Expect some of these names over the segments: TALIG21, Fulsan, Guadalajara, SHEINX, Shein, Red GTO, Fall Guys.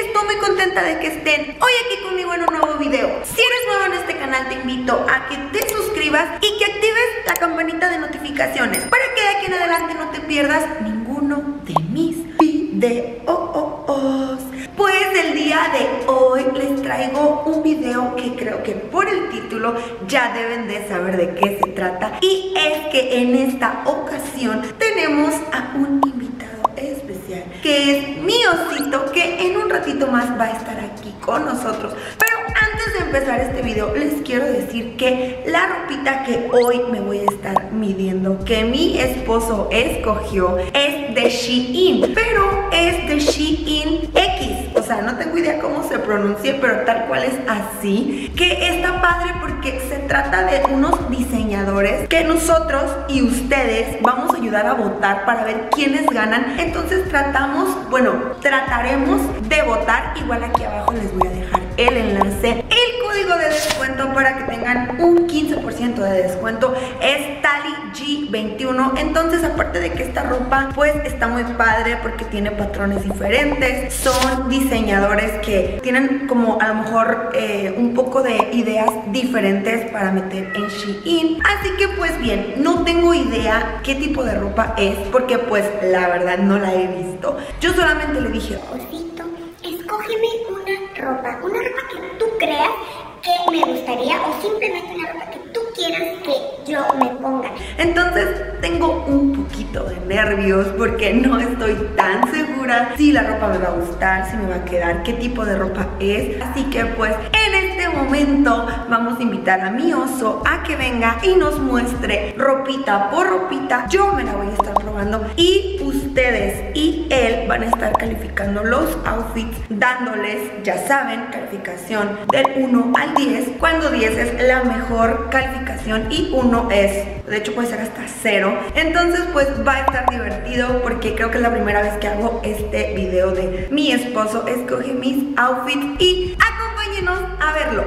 Estoy muy contenta de que estén hoy aquí conmigo en un nuevo video. Si eres nuevo en este canal, te invito a que te suscribas y que actives la campanita de notificaciones para que de aquí en adelante no te pierdas ninguno de mis videos. Pues el día de hoy les traigo un video que creo que por el título ya deben de saber de qué se trata. Y es que en esta ocasión tenemos a un invitado especial, que es mi osito, que en un ratito más va a estar aquí con nosotros. Pero antes de empezar este video les quiero decir que la ropita que hoy me voy a estar midiendo, que mi esposo escogió, es de Shein, pero es de Shein X. O sea, no tengo idea cómo se pronuncie, pero tal cual es así. Que está padre porque se trata de unos diseñadores que nosotros y ustedes vamos a ayudar a votar para ver quiénes ganan. Entonces trataremos de votar. Igual aquí abajo les voy a dejar el enlace, el código de descuento para que tengan un 15% de descuento. Es TALIG21. Entonces, aparte de que esta ropa pues está muy padre porque tiene patrones diferentes, son diseñadores que tienen como a lo mejor un poco de ideas diferentes para meter en Shein. Así que pues bien, no tengo idea qué tipo de ropa es porque pues la verdad no la he visto. Yo solamente le dije: osito, escógeme una ropa que tú creas que me gustaría, o simplemente una ropa que tú quieras que yo me ponga. Entonces tengo un poquito de nervios porque no estoy tan segura si la ropa me va a gustar, si me va a quedar, qué tipo de ropa es. Así que pues en este momento vamos a invitar a mi oso a que venga y nos muestre ropita por ropita. Yo me la voy a estar probando y ustedes y él van a estar calificando los outfits, dándoles, ya saben, calificación del 1 al 10, cuando 10 es la mejor calificación y 1 es, de hecho puede ser hasta 0. Entonces pues va a estar divertido porque creo que es la primera vez que hago este video de mi esposo escoge mis outfits, y acompáñenos a verlo.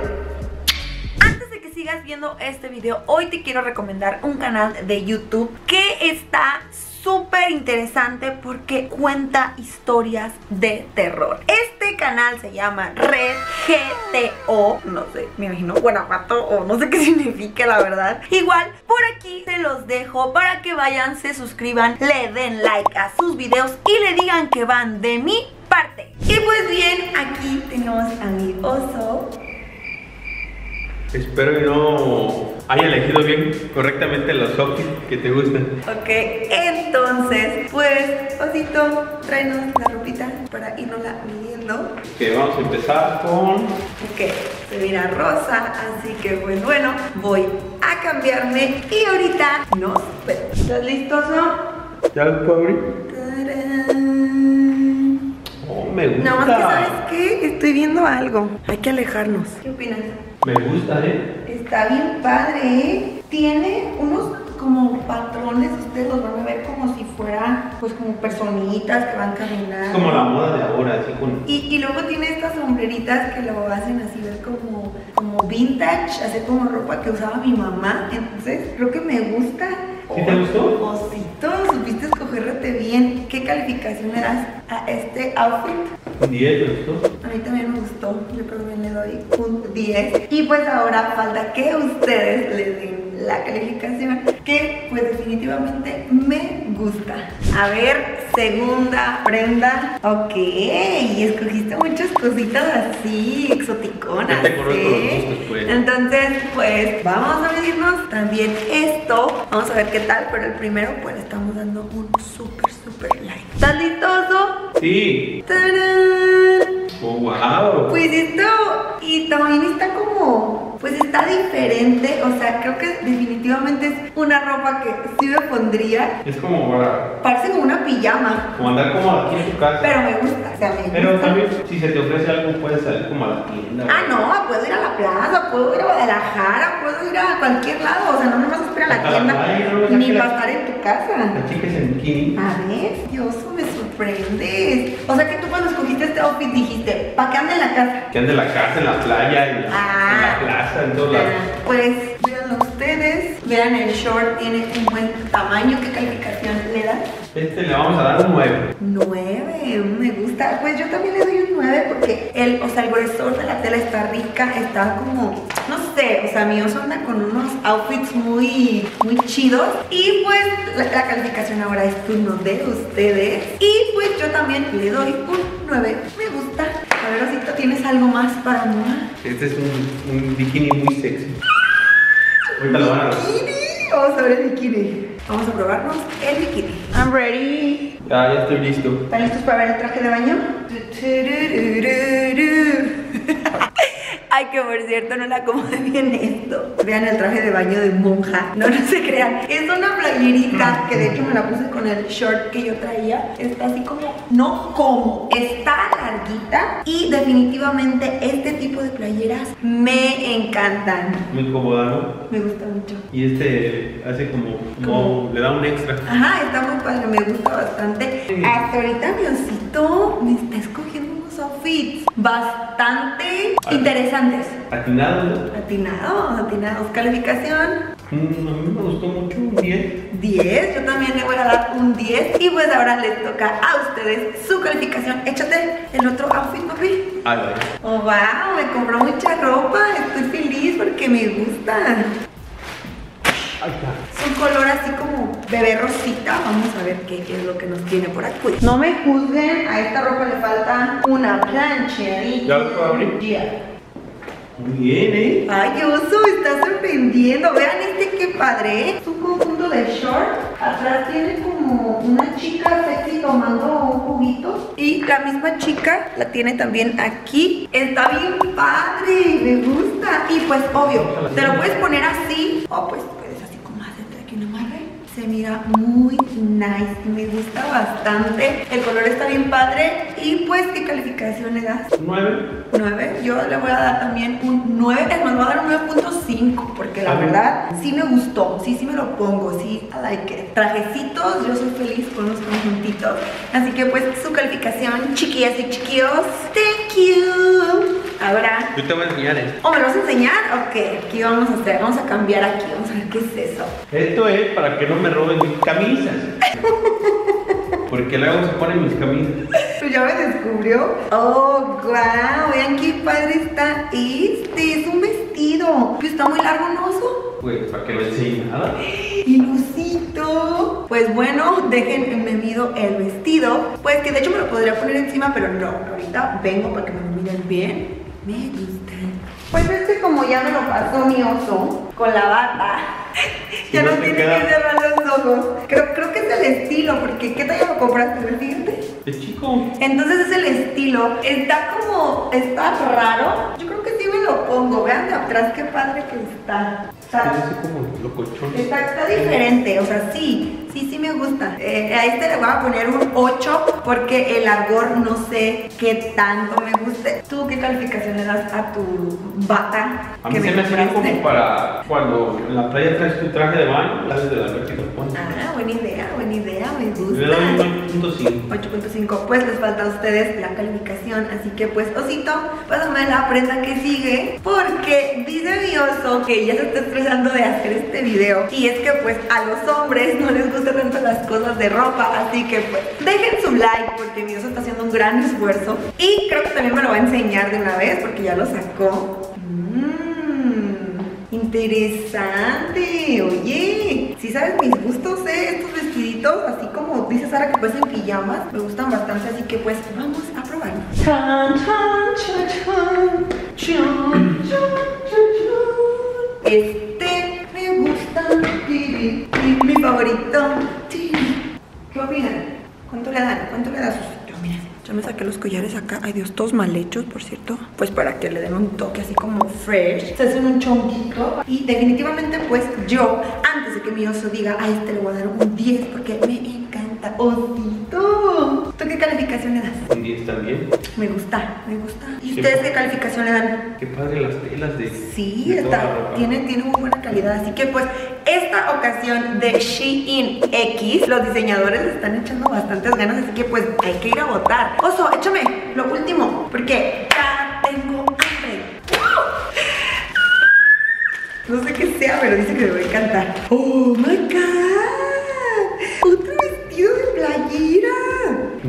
Sigas viendo este video, hoy te quiero recomendar un canal de YouTube que está súper interesante porque cuenta historias de terror. Este canal se llama Red GTO, no sé, me imagino Guanajuato o no sé qué significa la verdad. Igual por aquí se los dejo para que vayan, se suscriban, le den like a sus videos y le digan que van de mi parte. Y pues bien, aquí tenemos a mi oso. Espero que no haya elegido bien, correctamente los outfits que te gustan. Ok, entonces, pues, osito, tráenos la ropita para irnosla midiendo. Ok, vamos a empezar con... Ok, se mira rosa, así que pues bueno, voy a cambiarme y ahorita nos vemos. ¿Estás listo, oso? ¿Ya lo puedo abrir? ¡Tarán! ¡Oh, me gusta! No, más que ¿sabes qué? Estoy viendo algo. Hay que alejarnos. ¿Qué opinas? Me gusta, Está bien padre, Tiene unos como patrones, ustedes los van a ver como si fueran, pues como personitas que van caminando. Es como la moda de ahora, así con... Y luego tiene estas sombreritas que lo hacen así, ver como vintage, así como ropa que usaba mi mamá. Entonces, creo que me gusta. ¿Sí te gustó? Osito, supiste escogerte bien. ¿Qué calificación le das a este outfit? Un 10, ¿te gustó? A mí también me gustó, yo también le doy un 10. Y pues ahora falta que ustedes les den la calificación, que pues definitivamente me gusta. A ver, segunda prenda. Ok, escogiste muchas cositas así, exoticonas. Te conozco los gustos, pues. Entonces, pues vamos a medirnos también esto. Vamos a ver qué tal, pero el primero pues le estamos dando un súper like. ¿Estás listo, oso? Sí. ¡Tarán! Oh, wow. Pues esto, y también está como, pues está diferente, o sea, creo que definitivamente es una ropa que sí me pondría. Es como para... Parece como una pijama. Como andar como aquí en tu casa. Pero me gusta, o sea, me gusta. Pero también, si se te ofrece algo, puedes salir como a la tienda. Ah, no, puedo ir a la plaza, puedo ir a Guadalajara, puedo ir a cualquier lado, o sea, no me vas a esperar a la tienda, ni pasar en tu casa. La chica es en bikini. A ver, Dios, me sorprendes. O sea, que tú cuando escogiste este outfit dijiste: ¿para qué ande en la casa? Que ande en la casa, en la playa, en la plaza, en todos lados. Pues, véanlo ustedes. Vean el short, tiene un buen tamaño. ¿Qué calificación le das? Este le vamos a dar un 9. 9, me gusta. Pues yo también le doy un 9 porque el, o sea, el gruesor de la tela está rica, está como, no sé, o sea, mi oso anda con unos outfits muy chidos. Y pues la calificación ahora es turno de ustedes. Y pues yo también le doy un 9, me gusta. A ver, Osito, ¿tienes algo más para mí? Este es un bikini muy sexy. Ahorita lo van a ver. Vamos a ver el bikini. Vamos a probarnos el bikini. I'm ready. Ya estoy listo. ¿Están listos para ver el traje de baño? Ay, que por cierto no la acomodé bien esto. Vean el traje de baño de monja. No, no se crean. Es una playerita que de hecho me la puse con el short que yo traía. Está así como, no como, está larguita. Y definitivamente este tipo de playeras me encantan. Muy cómoda, ¿no? Me gusta mucho. Y este hace como le da un extra. Ajá, está muy padre, me gusta bastante. Sí. Hasta ahorita mi osito me está escogiendo unos outfits bastante interesantes. Atinados. Atinados, atinados. Calificación. A mí me gustó mucho, un 10. 10, yo también le voy a dar un 10. Y pues ahora les toca a ustedes su calificación. Échate el otro outfit, papi. A ver. Oh, wow, me compró mucha ropa. Estoy feliz porque me gusta. Ahí está. Su color así como bebé rosita. Vamos a ver qué es lo que nos tiene por aquí. No me juzguen, a esta ropa le falta una plancha. ¿Ya lo puedo abrir? Yeah. Muy bien, ¿eh? Ay, qué oso, me está sorprendiendo. Vean este, qué padre, ¿eh? Es un conjunto de short. Atrás tiene como una chica sexy tomando un juguito. Y la misma chica la tiene también aquí. Está bien padre, me gusta. Y pues, obvio, te lo puedes poner así. O pues, puedes así como hacerte aquí una marra. Se mira muy nice, me gusta bastante. El color está bien padre. Y pues, ¿qué calificación le das? 9. 9. Yo le voy a dar también un 9. Es más, voy a dar un 9.5. Porque la verdad, sí me gustó. Sí, sí me lo pongo. Sí, I like it. Trajecitos, yo soy feliz con los conjuntitos. Así que pues, su calificación, chiquillas y chiquillos. Thank you. Ahora, yo te voy a enseñar esto. ¿O me lo vas a enseñar? Ok, ¿qué vamos a hacer? Vamos a cambiar aquí. Vamos a ver qué es eso. Esto es para que no me roben mis camisas. Porque luego se ponen mis camisas. Pues ya me descubrió. Oh, guau, vean qué padre está este. Es un vestido. Pero está muy largo, ¿no, oso? Pues para que no enseñe nada. Ilusito. Pues bueno, déjenme mido el vestido. Pues que de hecho me lo podría poner encima, pero no. Ahorita vengo para que me lo miren bien. Me gusta. Pues este, como ya me lo pasó mi oso con la bata. Ya no tiene que cerrar los ojos. Creo que es el estilo, porque ¿qué talla lo compraste, el siguiente? Es chico. Entonces es el estilo. Está como, está raro. Yo creo que sí me lo pongo. Vean de atrás qué padre que está. Está diferente, o sea, sí me gusta. A este le voy a poner un 8 porque el largor no sé qué tanto me guste. ¿Tú qué calificación le das a tu bata? A mí se me hace como para cuando en la playa traes tu traje de baño, haces de la noche y lo pones. Ah, buena idea, me gusta. Le doy un 8.5. 8.5, pues les falta a ustedes la calificación, así que pues, osito, pásame la prenda que sigue porque dice mi oso que ya se está estresando de hacer este video. Y es que pues a los hombres no les gusta tanto las cosas de ropa, así que pues dejen su like porque mi oso está haciendo un gran esfuerzo y creo que también me lo va a enseñar de una vez porque ya lo sacó. Interesante, oye, si sabes mis gustos, estos vestiditos, así como dice Sara que parecen pijamas, me gustan bastante, así que pues vamos a probarlo. Chan, chan, chan, chan, chan, chan. Este me gusta. Mi favorito. ¿Qué opinan? ¿Cuánto le dan? ¿Cuánto le das? Miren, yo me saqué los collares acá. Ay, Dios, todos mal hechos, por cierto. Pues para que le den un toque así como fresh. Se hacen un chonquito. Y definitivamente, pues yo, antes de que mi oso diga, a este le voy a dar un 10 porque me encanta. ¡Osito! ¿Tú qué calificación le das? Un 10 también. Me gusta, me gusta. ¿Y ustedes qué calificación le dan? Qué padre las telas de... Sí, de está, tiene muy buena calidad. Así que pues... Esta ocasión de SHEINX, los diseñadores le están echando bastantes ganas, así que pues hay que ir a votar. Oso, échame lo último, porque ya tengo hambre. ¡Wow! No sé qué sea, pero dice que me va a encantar. ¡Oh, my God! Otro vestido de playa.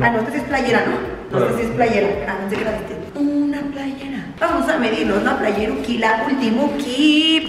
Ah, no, esta sí es playera, ¿no? No, esta sí es playera. Ah, no sé qué la viste. Una playera. Vamos a medirnos la playera. La último aquí.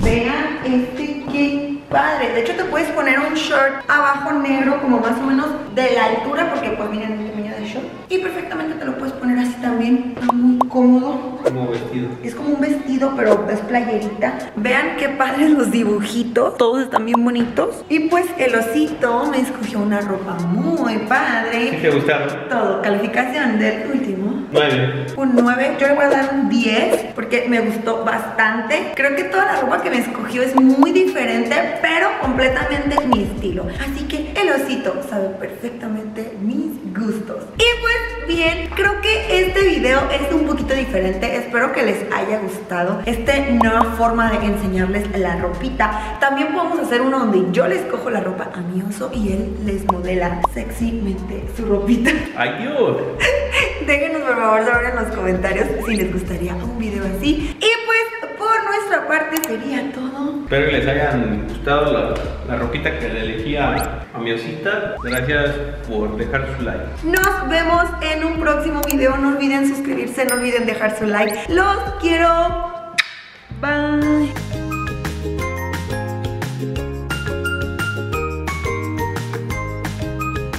Vean este que padre. De hecho, te puedes poner un short abajo negro, como más o menos de la altura, porque pues miren el tamaño del short. Y perfectamente te lo puedes poner así también. Está muy cómodo. Como vestido. Es como un vestido, pero es playerita. Vean qué padres los dibujitos. Todos están bien bonitos. Y pues el osito me escogió una ropa muy padre. ¿Qué te gustaron? Todo. Calificación del último. 9. Un 9. Yo le voy a dar un 10 porque me gustó bastante. Creo que toda la ropa que me escogió es muy diferente, pero completamente mi estilo. Así que el osito sabe perfectamente mis gustos. Y pues bien, creo que este video es un poquito diferente. Espero que les haya gustado esta nueva forma de enseñarles la ropita. También podemos hacer uno donde yo les cojo la ropa a mi oso y él les modela sexymente su ropita. Ayúd. Déjenos por favor saber en los comentarios si les gustaría un video así. Y pues por nuestra parte sería todo. Espero que les hayan gustado la ropita que le elegí a mi osita. Gracias por dejar su like. Nos vemos en un próximo video. No olviden suscribirse, no olviden dejar su like. Los quiero. Bye.